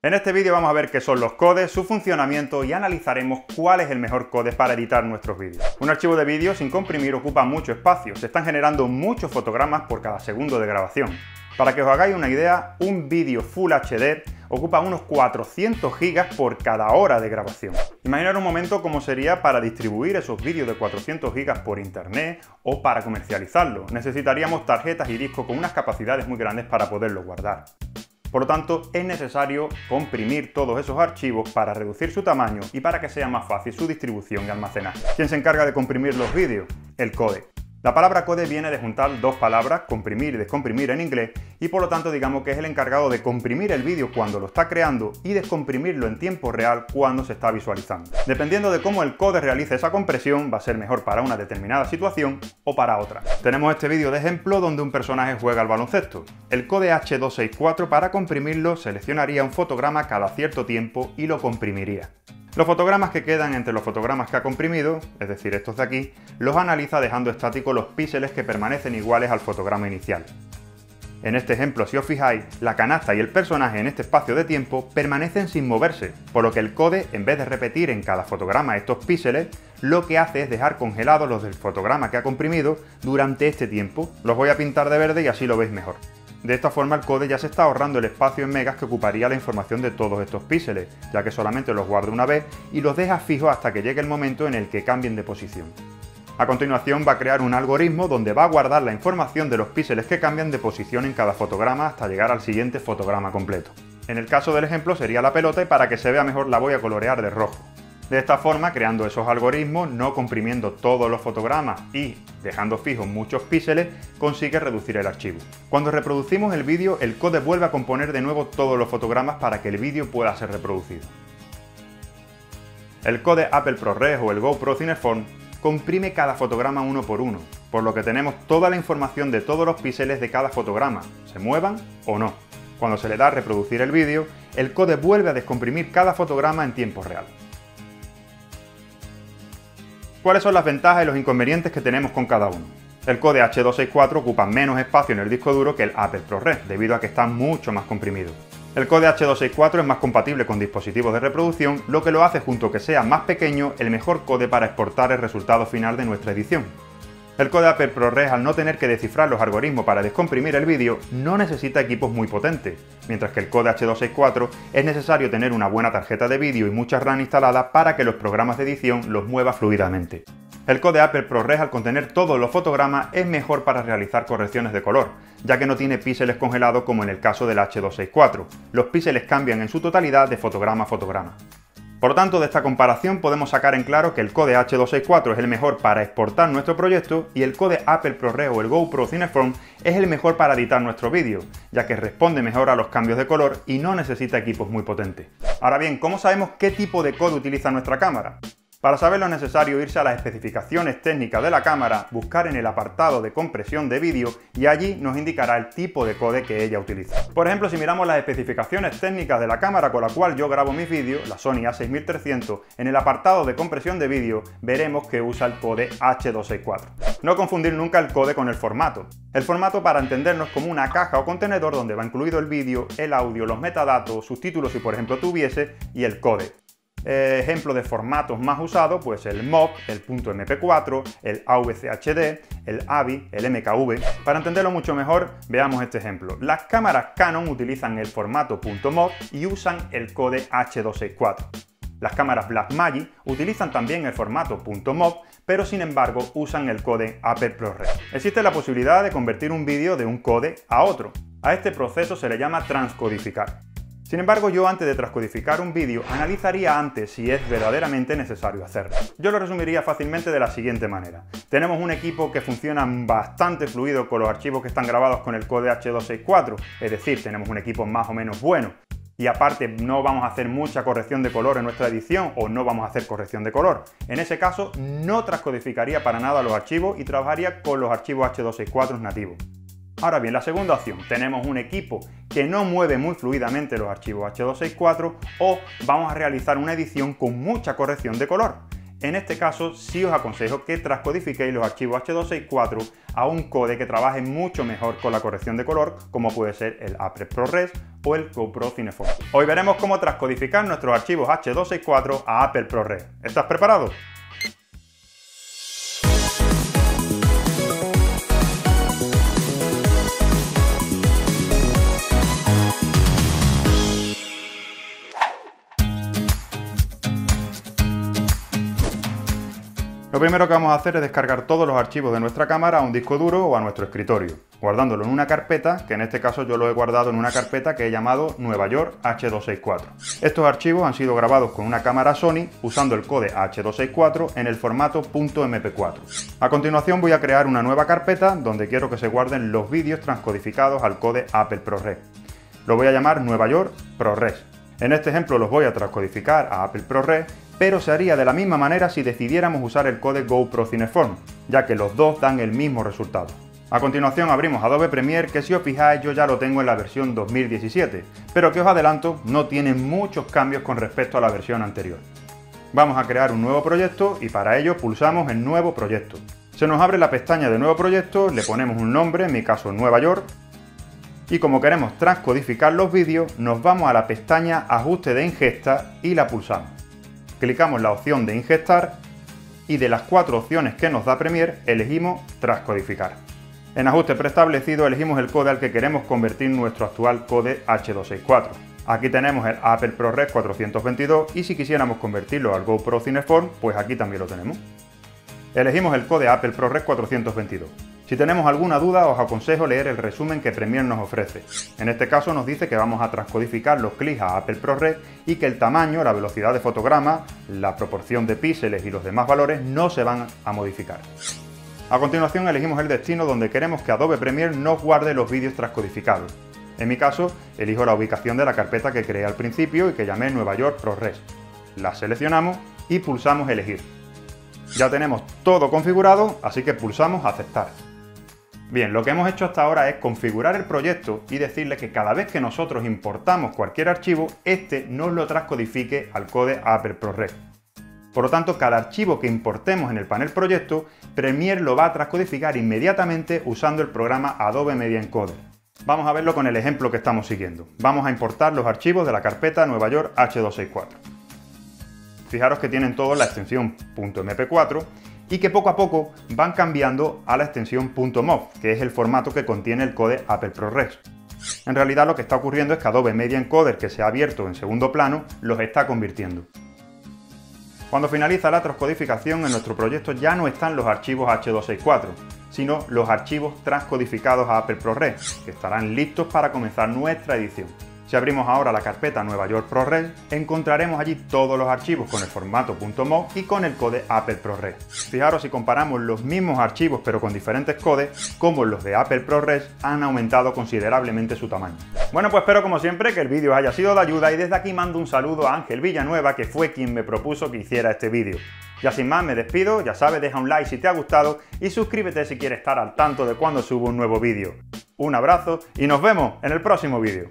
En este vídeo vamos a ver qué son los codes, su funcionamiento y analizaremos cuál es el mejor code para editar nuestros vídeos. Un archivo de vídeo sin comprimir ocupa mucho espacio, se están generando muchos fotogramas por cada segundo de grabación. Para que os hagáis una idea, un vídeo Full HD ocupa unos 400 gigas por cada hora de grabación. Imaginar un momento cómo sería para distribuir esos vídeos de 400 gigas por internet o para comercializarlo. Necesitaríamos tarjetas y discos con unas capacidades muy grandes para poderlo guardar. Por lo tanto, es necesario comprimir todos esos archivos para reducir su tamaño y para que sea más fácil su distribución y almacenaje. ¿Quién se encarga de comprimir los vídeos? El code. La palabra code viene de juntar dos palabras, comprimir y descomprimir en inglés, y por lo tanto digamos que es el encargado de comprimir el vídeo cuando lo está creando y descomprimirlo en tiempo real cuando se está visualizando. Dependiendo de cómo el code realice esa compresión, va a ser mejor para una determinada situación o para otra. Tenemos este vídeo de ejemplo donde un personaje juega al baloncesto. El code H264 para comprimirlo seleccionaría un fotograma cada cierto tiempo y lo comprimiría. Los fotogramas que quedan entre los fotogramas que ha comprimido, es decir, estos de aquí, los analiza dejando estáticos los píxeles que permanecen iguales al fotograma inicial. En este ejemplo, si os fijáis, la canasta y el personaje en este espacio de tiempo permanecen sin moverse, por lo que el code, en vez de repetir en cada fotograma estos píxeles, lo que hace es dejar congelados los del fotograma que ha comprimido durante este tiempo. Los voy a pintar de verde y así lo veis mejor. De esta forma el code ya se está ahorrando el espacio en megas que ocuparía la información de todos estos píxeles, ya que solamente los guarda una vez y los deja fijos hasta que llegue el momento en el que cambien de posición. A continuación va a crear un algoritmo donde va a guardar la información de los píxeles que cambian de posición en cada fotograma hasta llegar al siguiente fotograma completo. En el caso del ejemplo sería la pelota y para que se vea mejor la voy a colorear de rojo. De esta forma, creando esos algoritmos, no comprimiendo todos los fotogramas y dejando fijos muchos píxeles, consigue reducir el archivo. Cuando reproducimos el vídeo, el code vuelve a componer de nuevo todos los fotogramas para que el vídeo pueda ser reproducido. El code Apple ProRes o el GoPro Cineform comprime cada fotograma uno por uno, por lo que tenemos toda la información de todos los píxeles de cada fotograma, se muevan o no. Cuando se le da a reproducir el vídeo, el code vuelve a descomprimir cada fotograma en tiempo real. ¿Cuáles son las ventajas y los inconvenientes que tenemos con cada uno? El code H264 ocupa menos espacio en el disco duro que el Apple ProRes, debido a que está mucho más comprimido. El code H264 es más compatible con dispositivos de reproducción, lo que lo hace, junto a que sea más pequeño, el mejor code para exportar el resultado final de nuestra edición. El code Apple ProRes, al no tener que descifrar los algoritmos para descomprimir el vídeo, no necesita equipos muy potentes, mientras que el code H264 es necesario tener una buena tarjeta de vídeo y mucha RAM instalada para que los programas de edición los mueva fluidamente. El code Apple ProRes, al contener todos los fotogramas, es mejor para realizar correcciones de color, ya que no tiene píxeles congelados como en el caso del H264. Los píxeles cambian en su totalidad de fotograma a fotograma. Por lo tanto, de esta comparación podemos sacar en claro que el code H264 es el mejor para exportar nuestro proyecto y el code Apple ProRes o el GoPro Cineform es el mejor para editar nuestro vídeo, ya que responde mejor a los cambios de color y no necesita equipos muy potentes. Ahora bien, ¿cómo sabemos qué tipo de code utiliza nuestra cámara? Para saberlo es necesario irse a las especificaciones técnicas de la cámara, buscar en el apartado de compresión de vídeo y allí nos indicará el tipo de code que ella utiliza. Por ejemplo, si miramos las especificaciones técnicas de la cámara con la cual yo grabo mis vídeos, la Sony A6300, en el apartado de compresión de vídeo veremos que usa el code H264. No confundir nunca el code con el formato. El formato, para entendernos, como una caja o contenedor donde va incluido el vídeo, el audio, los metadatos, subtítulos si por ejemplo tuviese, y el code. Ejemplos de formatos más usados, pues el MOV, el .mp4, el AVCHD, el AVI, el MKV. Para entenderlo mucho mejor, veamos este ejemplo. Las cámaras Canon utilizan el formato .mov y usan el code H264. Las cámaras Blackmagic utilizan también el formato .mov, pero sin embargo usan el code Apple ProRes. Existe la posibilidad de convertir un vídeo de un code a otro. A este proceso se le llama transcodificar. Sin embargo, yo antes de transcodificar un vídeo, analizaría antes si es verdaderamente necesario hacerlo. Yo lo resumiría fácilmente de la siguiente manera. Tenemos un equipo que funciona bastante fluido con los archivos que están grabados con el code H264, es decir, tenemos un equipo más o menos bueno. Y aparte, no vamos a hacer mucha corrección de color en nuestra edición o no vamos a hacer corrección de color. En ese caso, no transcodificaría para nada los archivos y trabajaría con los archivos H264 nativos. Ahora bien, la segunda opción, tenemos un equipo que no mueve muy fluidamente los archivos H264 o vamos a realizar una edición con mucha corrección de color. En este caso sí os aconsejo que transcodifiquéis los archivos H264 a un code que trabaje mucho mejor con la corrección de color, como puede ser el Apple ProRes o el GoPro Cineform. Hoy veremos cómo transcodificar nuestros archivos H264 a Apple ProRes. ¿Estás preparado? Lo primero que vamos a hacer es descargar todos los archivos de nuestra cámara a un disco duro o a nuestro escritorio, guardándolo en una carpeta, que en este caso yo lo he guardado en una carpeta que he llamado Nueva York H264. Estos archivos han sido grabados con una cámara Sony usando el code H264 en el formato .mp4. A continuación voy a crear una nueva carpeta donde quiero que se guarden los vídeos transcodificados al code Apple ProRes. Lo voy a llamar Nueva York ProRes. En este ejemplo los voy a transcodificar a Apple ProRes, pero se haría de la misma manera si decidiéramos usar el code GoPro Cineform, ya que los dos dan el mismo resultado. A continuación abrimos Adobe Premiere, que si os fijáis yo ya lo tengo en la versión 2017, pero que os adelanto, no tiene muchos cambios con respecto a la versión anterior. Vamos a crear un nuevo proyecto y para ello pulsamos en Nuevo Proyecto. Se nos abre la pestaña de Nuevo Proyecto, le ponemos un nombre, en mi caso Nueva York, y como queremos transcodificar los vídeos, nos vamos a la pestaña Ajuste de ingesta y la pulsamos. Clicamos la opción de ingestar y de las cuatro opciones que nos da Premiere elegimos transcodificar. En ajuste preestablecido elegimos el code al que queremos convertir nuestro actual code H264. Aquí tenemos el Apple ProRes 422 y si quisiéramos convertirlo al GoPro Cineform, pues aquí también lo tenemos. Elegimos el code Apple ProRes 422. Si tenemos alguna duda os aconsejo leer el resumen que Premiere nos ofrece. En este caso nos dice que vamos a transcodificar los clics a Apple ProRes y que el tamaño, la velocidad de fotograma, la proporción de píxeles y los demás valores no se van a modificar. A continuación elegimos el destino donde queremos que Adobe Premiere nos guarde los vídeos transcodificados. En mi caso elijo la ubicación de la carpeta que creé al principio y que llamé Nueva York ProRes. La seleccionamos y pulsamos elegir. Ya tenemos todo configurado, así que pulsamos aceptar. Bien, lo que hemos hecho hasta ahora es configurar el proyecto y decirle que cada vez que nosotros importamos cualquier archivo, este nos lo transcodifique al code Apple ProRes. Por lo tanto, cada archivo que importemos en el panel proyecto, Premiere lo va a transcodificar inmediatamente usando el programa Adobe Media Encoder. Vamos a verlo con el ejemplo que estamos siguiendo. Vamos a importar los archivos de la carpeta Nueva York H264. Fijaros que tienen todos la extensión .mp4 y que poco a poco van cambiando a la extensión .mov, que es el formato que contiene el code Apple ProRes. En realidad lo que está ocurriendo es que Adobe Media Encoder, que se ha abierto en segundo plano, los está convirtiendo. Cuando finaliza la transcodificación en nuestro proyecto ya no están los archivos H264, sino los archivos transcodificados a Apple ProRes, que estarán listos para comenzar nuestra edición. Si abrimos ahora la carpeta Nueva York ProRes, encontraremos allí todos los archivos con el formato .mov y con el code Apple ProRes. Fijaros, si comparamos los mismos archivos pero con diferentes codes, como los de Apple ProRes han aumentado considerablemente su tamaño. Bueno, pues espero como siempre que el vídeo haya sido de ayuda y desde aquí mando un saludo a Ángel Villanueva, que fue quien me propuso que hiciera este vídeo. Ya sin más me despido, ya sabes, deja un like si te ha gustado y suscríbete si quieres estar al tanto de cuando subo un nuevo vídeo. Un abrazo y nos vemos en el próximo vídeo.